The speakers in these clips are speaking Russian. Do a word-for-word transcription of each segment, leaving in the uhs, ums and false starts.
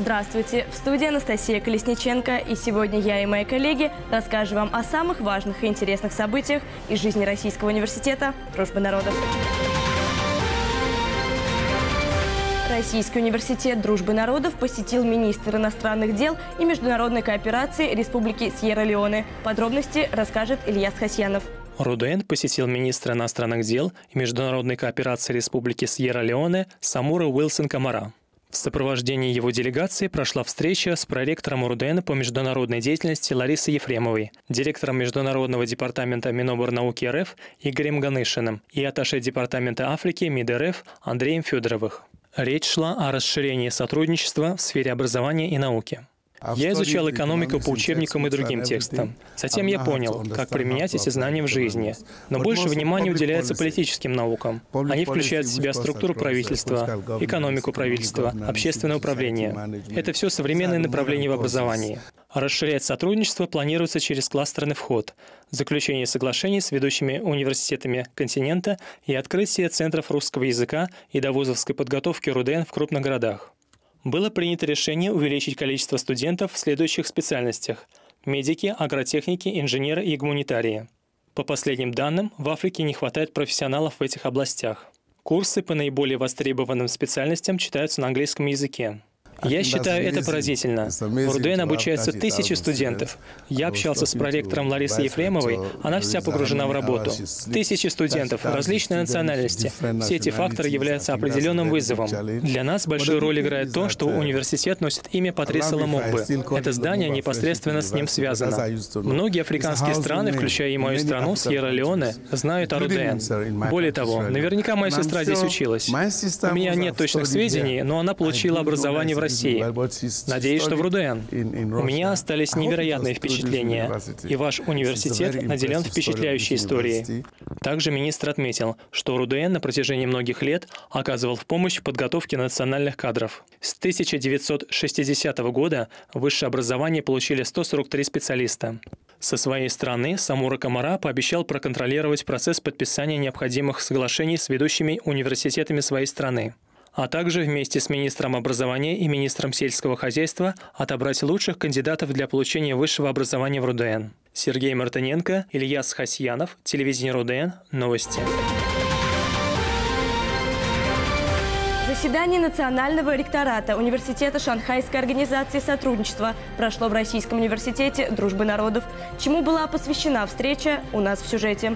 Здравствуйте! В студии Анастасия Колесниченко, и сегодня я и мои коллеги расскажем вам о самых важных и интересных событиях из жизни Российского университета «Дружба народов». Российский университет «Дружбы народов» посетил министр иностранных дел и международной кооперации Республики Сьерра-Леоне. Подробности расскажет Ильяс Хасьянов. РУДН посетил министра иностранных дел и международной кооперации Республики Сьерра-Леоне Самура Уилсон Камара. В сопровождении его делегации прошла встреча с проректором РУДН по международной деятельности Ларисой Ефремовой, директором Международного департамента Миноборнауки РФ Игорем Ганышиным и атташе департамента Африки МИД РФ Андреем Фёдоровым. Речь шла о расширении сотрудничества в сфере образования и науки. Я изучал экономику по учебникам и другим текстам. Затем я понял, как применять эти знания в жизни. Но больше внимания уделяется политическим наукам. Они включают в себя структуру правительства, экономику правительства, общественное управление. Это все современные направления в образовании. Расширять сотрудничество планируется через кластерный вход, заключение соглашений с ведущими университетами континента и открытие центров русского языка и довузовской подготовки РУДН в крупных городах. Было принято решение увеличить количество студентов в следующих специальностях – медики, агротехники, инженеры и гуманитарии. По последним данным, в Африке не хватает профессионалов в этих областях. Курсы по наиболее востребованным специальностям читаются на английском языке. Я считаю это поразительно. В РУДН обучаются тысячи студентов. Я общался с проректором Ларисой Ефремовой, она вся погружена в работу. Тысячи студентов, различной национальности. Все эти факторы являются определенным вызовом. Для нас большую роль играет то, что университет носит имя Патриса Лумумбы. Это здание непосредственно с ним связано. Многие африканские страны, включая и мою страну, Сьерра-Леоне, знают о РУДН. Более того, наверняка моя сестра здесь училась. У меня нет точных сведений, но она получила образование в России. Надеюсь, что в РУДН. У меня остались невероятные впечатления, и ваш университет наделен впечатляющей историей. Также министр отметил, что РУДН на протяжении многих лет оказывал в помощь в подготовке национальных кадров. С тысяча девятьсот шестидесятого года высшее образование получили сто сорок три специалиста. Со своей стороны Самура Камара пообещал проконтролировать процесс подписания необходимых соглашений с ведущими университетами своей страны, а также вместе с министром образования и министром сельского хозяйства отобрать лучших кандидатов для получения высшего образования в РУДН. Сергей Мартыненко, Ильяс Хасьянов, телевидение РУДН, новости. Заседание Национального ректората Университета Шанхайской организации сотрудничества прошло в Российском университете «Дружбы народов», чему была посвящена встреча у нас в сюжете.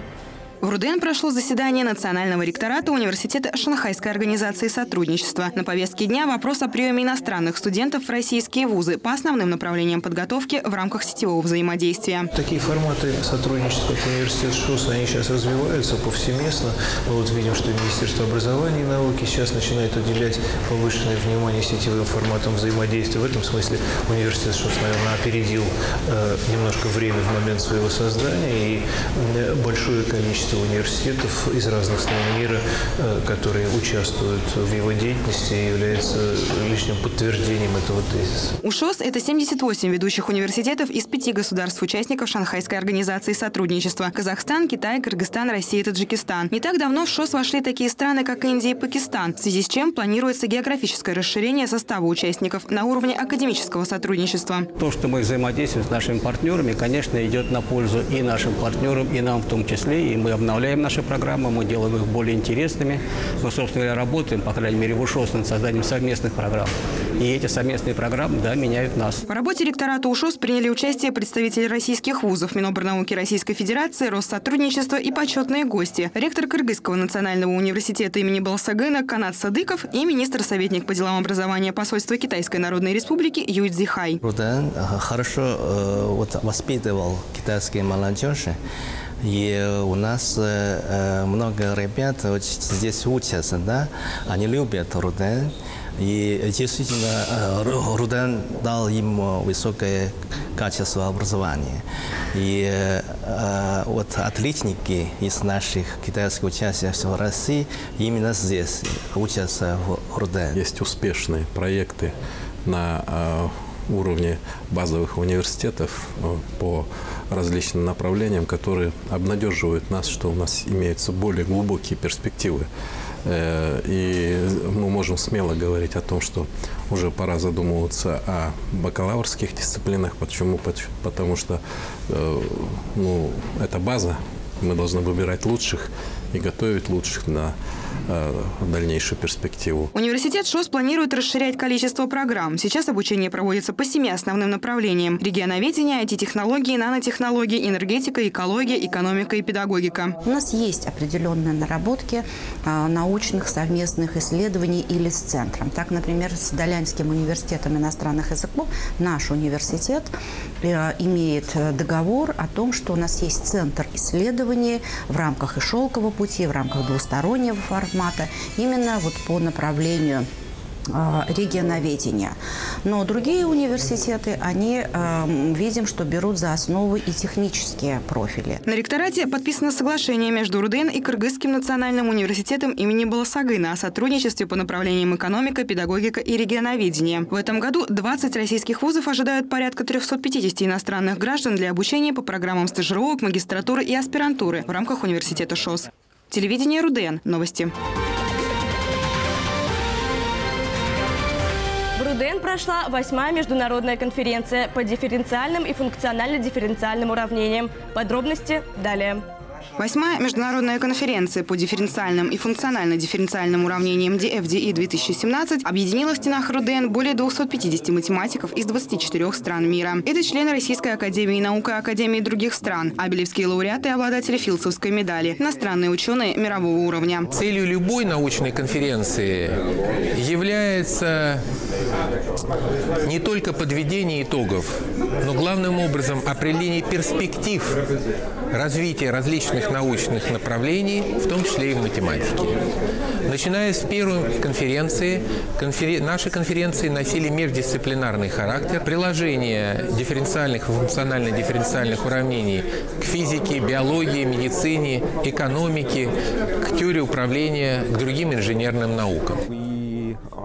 В РУДН прошло заседание Национального ректората Университета Шанхайской организации сотрудничества. На повестке дня вопрос о приеме иностранных студентов в российские вузы по основным направлениям подготовки в рамках сетевого взаимодействия. Такие форматы сотрудничества по университету ШУС, они сейчас развиваются повсеместно. Мы вот видим, что Министерство образования и науки сейчас начинает уделять повышенное внимание сетевым форматам взаимодействия. В этом смысле университет ШУС, наверное, опередил э, немножко время в момент своего создания, и э, большое количество университетов из разных стран мира, которые участвуют в его деятельности, является лишним подтверждением этого тезиса. УШОС – это семьдесят восемь ведущих университетов из пяти государств-участников Шанхайской организации сотрудничества – Казахстан, Китай, Кыргызстан, Россия и Таджикистан. Не так давно в ШОС вошли такие страны, как Индия и Пакистан, в связи с чем планируется географическое расширение состава участников на уровне академического сотрудничества. То, что мы взаимодействуем с нашими партнерами, конечно, идет на пользу и нашим партнерам, и нам в том числе, и мы обновляем наши программы, мы делаем их более интересными. Мы, собственно говоря, работаем, по крайней мере, в УШОС над созданием совместных программ. И эти совместные программы, да, меняют нас. В работе ректората УШОС приняли участие представители российских вузов, Миноборнауки Российской Федерации, Россотрудничества и почетные гости. Ректор Кыргызского национального университета имени Баласагына Канад Садыков и министр-советник по делам образования посольства Китайской Народной Республики Юй Цзихай. РУДН хорошо э, вот, воспитывал китайские молодежи. И у нас э, много ребят вот здесь учатся, да, они любят РУДН. И действительно, РУДН дал им высокое качество образования. И э, вот отличники из наших китайских участников в России именно здесь учатся в РУДН. Есть успешные проекты на уровне базовых университетов по различным направлениям, которые обнадеживают нас, что у нас имеются более глубокие перспективы. И мы можем смело говорить о том, что уже пора задумываться о бакалаврских дисциплинах. Почему? Потому что ну, это база. Мы должны выбирать лучших и готовить лучших на э, дальнейшую перспективу. Университет ШОС планирует расширять количество программ. Сейчас обучение проводится по семи основным направлениям: регионоведение, ай ти-технологии, нанотехнологии, энергетика, экология, экономика и педагогика. У нас есть определенные наработки э, научных совместных исследований или с центром. Так, например, с Далянским университетом иностранных языков наш университет э, имеет договор о том, что у нас есть центр исследований в рамках и шелкового пути, в рамках двустороннего формата, именно вот по направлению регионоведения. Но другие университеты, они, э, видим, что берут за основу и технические профили. На ректорате подписано соглашение между РУДН и Кыргызским национальным университетом имени Баласагына о сотрудничестве по направлениям экономика, педагогика и регионоведения. В этом году двадцать российских вузов ожидают порядка трёхсот пятидесяти иностранных граждан для обучения по программам стажировок, магистратуры и аспирантуры в рамках университета ШОС. Телевидение РУДН. Новости. В РУДН прошла восьмая международная конференция по дифференциальным и функционально-дифференциальным уравнениям. Подробности далее. Восьмая международная конференция по дифференциальным и функционально-дифференциальным уравнениям ди эф ди и две тысячи семнадцать объединила в стенах РУДН более двухсот пятидесяти математиков из двадцати четырёх стран мира. Это члены Российской академии наук и академии других стран, абелевские лауреаты и обладатели Филдсовской медали, иностранные ученые мирового уровня. Целью любой научной конференции является не только подведение итогов, но главным образом определение перспектив развития различных научных направлений, в том числе и в математике. Начиная с первой конференции, конферен... наши конференции носили междисциплинарный характер. Приложение дифференциальных и функционально-дифференциальных уравнений к физике, биологии, медицине, экономике, к теории управления, к другим инженерным наукам.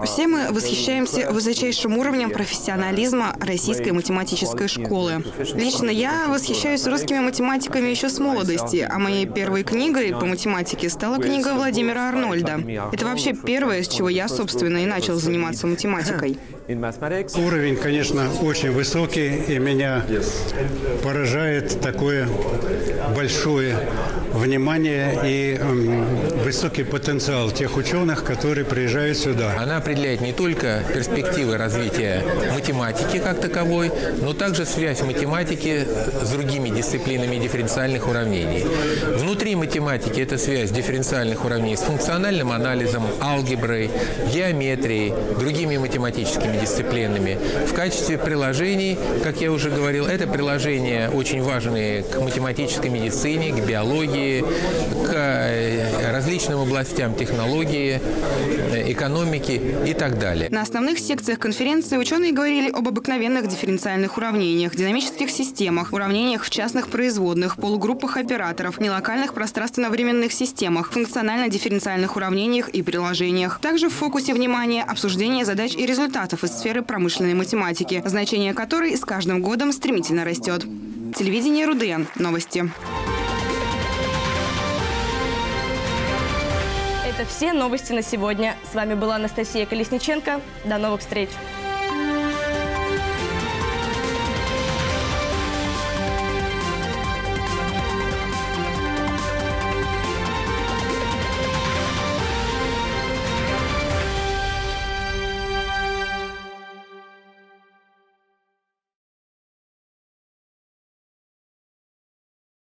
Все мы восхищаемся высочайшим уровнем профессионализма российской математической школы. Лично я восхищаюсь русскими математиками еще с молодости, а моей первой книгой по математике стала книга Владимира Арнольда. Это вообще первое, с чего я, собственно, и начал заниматься математикой. Уровень, конечно, очень высокий, и меня поражает такое большое внимание и высокий потенциал тех ученых, которые приезжают сюда. Она определяет не только перспективы развития математики как таковой, но также связь математики с другими дисциплинами дифференциальных уравнений. Внутри математики это связь дифференциальных уравнений с функциональным анализом, алгеброй, геометрией, другими математическими дисциплинами. В качестве приложений, как я уже говорил, это приложения очень важные к математической медицине, к биологии, к различным областям технологии, экономики и так далее. На основных секциях конференции ученые говорили об обыкновенных дифференциальных уравнениях, динамических системах, уравнениях в частных производных, полугруппах операторов, нелокальных пространственно-временных системах, функционально-дифференциальных уравнениях и приложениях. Также в фокусе внимания обсуждение задач и результатов из сферы промышленной математики, значение которой с каждым годом стремительно растет. Телевидение РУДН. Новости. Это все новости на сегодня. С вами была Анастасия Колесниченко. До новых встреч!